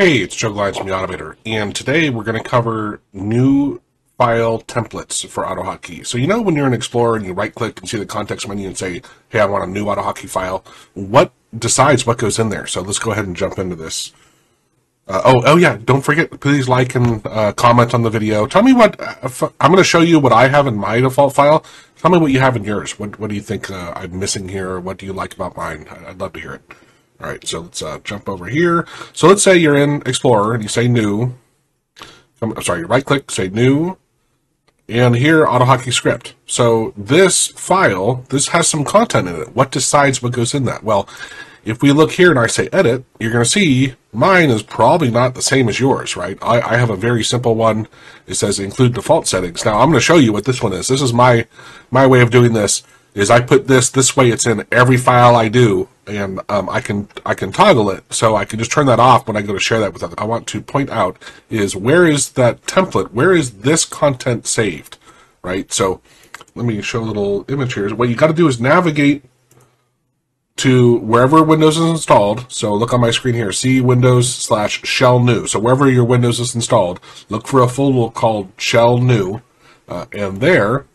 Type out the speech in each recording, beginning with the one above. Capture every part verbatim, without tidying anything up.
Hey, it's Joe Glines from the Automator, and today we're going to cover new file templates for AutoHotkey. So you know when you're in Explorer and you right-click and see the context menu and say, hey, I want a new AutoHotkey file, what decides what goes in there? So let's go ahead and jump into this. Uh, oh, oh yeah, don't forget, please like and uh, comment on the video. Tell me what, I'm going to show you what I have in my default file. Tell me what you have in yours. What, what do you think uh, I'm missing here? What do you like about mine? I'd love to hear it. All right, so let's uh, jump over here. So let's say you're in Explorer and you say new. I'm, I'm sorry, you right-click, say new. And here, AutoHotkey script. So this file, this has some content in it. What decides what goes in that? Well, if we look here and I say edit, you're going to see mine is probably not the same as yours, right? I, I have a very simple one. It says include default settings. Now, I'm going to show you what this one is. This is my, my way of doing this, is I put this, this way it's in every file I do, and um, I can I can toggle it, so I can just turn that off when I go to share that with others. I want to point out is where is that template, where is this content saved, right? So let me show a little image here. What you got to do is navigate to wherever Windows is installed. So look on my screen here, see Windows slash shell new. So wherever your Windows is installed, look for a folder called shell new, uh, and there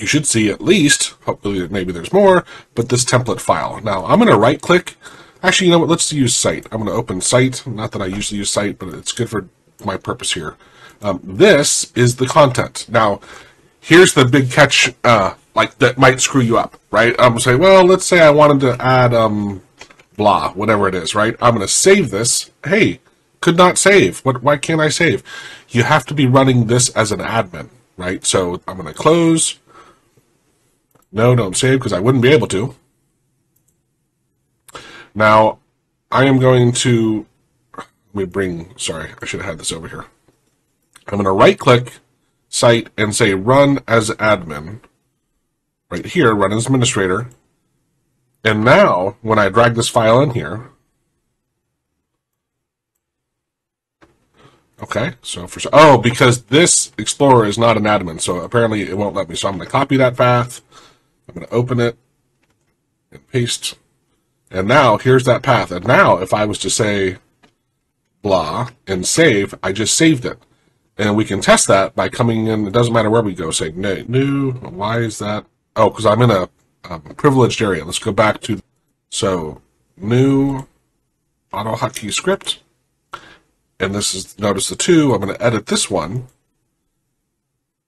you should see at least, hopefully maybe there's more, but this template file. Now I'm going to right click. Actually, you know what, let's use Site. I'm going to open Site. Not that I usually use Site, but it's good for my purpose here. Um, this is the content. Now here's the big catch, uh, like that might screw you up, right? I'm going to say, well, let's say I wanted to add um, blah, whatever it is, right? I'm going to save this. Hey, could not save. What? Why can't I save? You have to be running this as an admin, right? So I'm going to close. No, don't save, because I wouldn't be able to. Now, I am going to, let me bring, sorry, I should have had this over here. I'm going to right-click Site and say Run as Admin. Right here, Run as Administrator. And now, when I drag this file in here, okay, so for, oh, because this Explorer is not an admin, so apparently it won't let me. So I'm going to copy that path. I'm going to open it and paste. And now here's that path. And now if I was to say blah and save, I just saved it. And we can test that by coming in. It doesn't matter where we go. Say no, no. Why is that? Oh, because I'm in a, a privileged area. Let's go back to, so new AutoHotkey script. And this is, notice the two. I'm going to edit this one.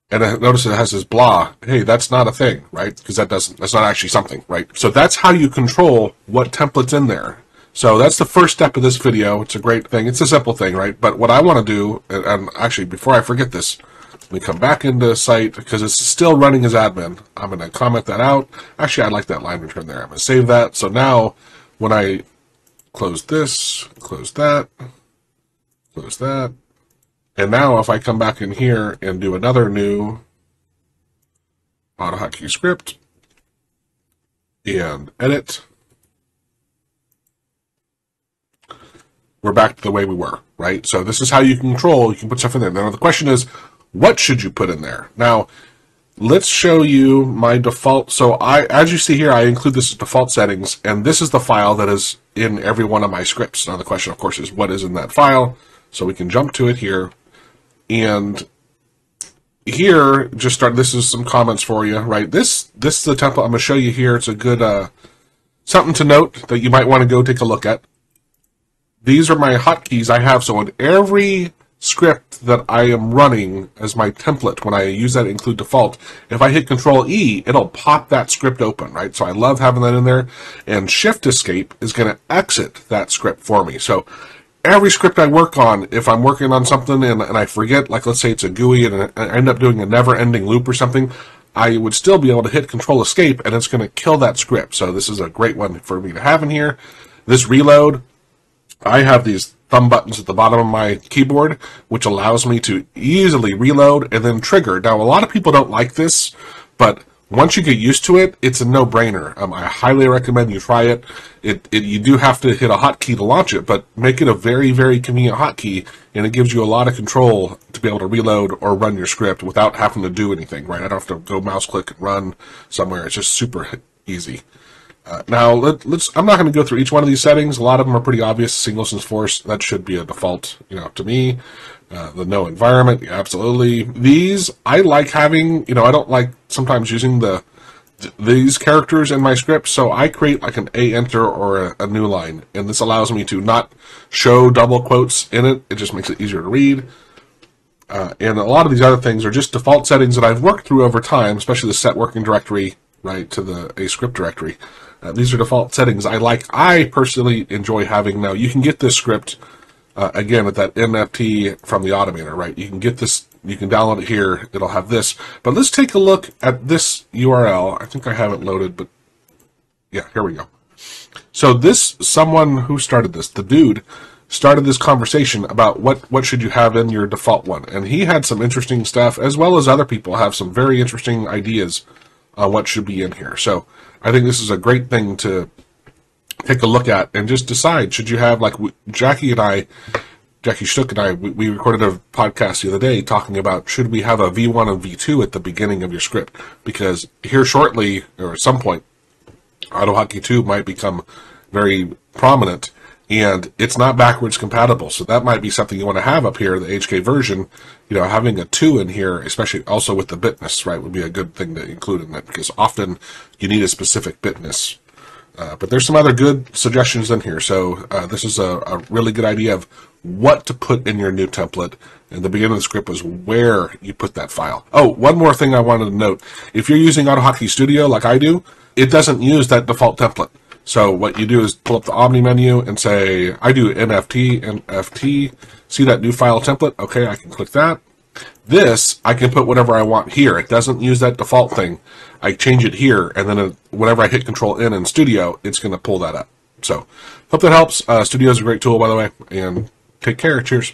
And I notice it has this blah. Hey, that's not a thing, right? Because that doesn't, that's not actually something, right? So that's how you control what template's in there. So that's the first step of this video. It's a great thing. It's a simple thing, right? But what I want to do, and, and actually before I forget this, let me come back into Site because it's still running as admin. I'm going to comment that out. Actually, I like that line return there. I'm going to save that. So now when I close this, close that, close that, and now if I come back in here and do another new AutoHotkey script and edit, we're back to the way we were, right? So this is how you control, you can put stuff in there. Now the question is, what should you put in there? Now let's show you my default. So I, as you see here, I include this as default settings, and this is the file that is in every one of my scripts. Now the question, of course, is what is in that file? So we can jump to it here. And here, just start, this is some comments for you, right? This this is the template I'm going to show you here. It's a good, uh, something to note that you might want to go take a look at. These are my hotkeys I have. So in every script that I am running as my template, when I use that include default, if I hit Control E, it'll pop that script open, right? So I love having that in there. And Shift Escape is going to exit that script for me. So every script I work on, if I'm working on something and, and I forget, like let's say it's a G U I and I end up doing a never-ending loop or something, I would still be able to hit Control Escape and it's going to kill that script. So this is a great one for me to have in here. This reload, I have these thumb buttons at the bottom of my keyboard, which allows me to easily reload and then trigger. Now, a lot of people don't like this, but once you get used to it, it's a no-brainer. Um, I highly recommend you try it. It, it. You do have to hit a hotkey to launch it, but make it a very, very convenient hotkey, and it gives you a lot of control to be able to reload or run your script without having to do anything, right? I don't have to go mouse click and run somewhere. It's just super easy. Uh, now, let, let's. I'm not going to go through each one of these settings. A lot of them are pretty obvious. Singles and force, that should be a default, you know, to me. Uh, the no environment, yeah, absolutely. These, I like having, you know, I don't like sometimes using the th these characters in my script, so I create like an a enter or a, a new line, and this allows me to not show double quotes in it. It just makes it easier to read. Uh, and a lot of these other things are just default settings that I've worked through over time, especially the set working directory, right, to the a script directory. Uh, these are default settings I like. I personally enjoy having. Now, you can get this script, uh, again, with that N F T from the Automator, right? You can get this, you can download it here, it'll have this. But let's take a look at this U R L. I think I have it loaded, but yeah, here we go. So this, someone who started this, the dude, started this conversation about what, what should you have in your default one. And he had some interesting stuff, as well as other people have some very interesting ideas on what should be in here. So I think this is a great thing to take a look at and just decide, should you have, like Jackie and I, Jackie Stuck and I, we, we recorded a podcast the other day talking about, should we have a V one and V two at the beginning of your script? Because here shortly, or at some point, AutoHotkey two might become very prominent, and it's not backwards compatible, so that might be something you want to have up here, the H K version. You know, having a two in here, especially also with the bitness, right, would be a good thing to include in it, because often you need a specific bitness. Uh, but there's some other good suggestions in here, so uh, this is a, a really good idea of what to put in your new template, and the beginning of the script was where you put that file. Oh, one more thing I wanted to note. If you're using AutoHotkey Studio like I do, it doesn't use that default template. So what you do is pull up the Omni menu and say, I do N F T, N F T, see that new file template? Okay, I can click that. This, I can put whatever I want here. It doesn't use that default thing. I change it here, and then it, whenever I hit Control N in Studio, it's going to pull that up. So, hope that helps. Uh, Studio is a great tool, by the way, and take care. Cheers.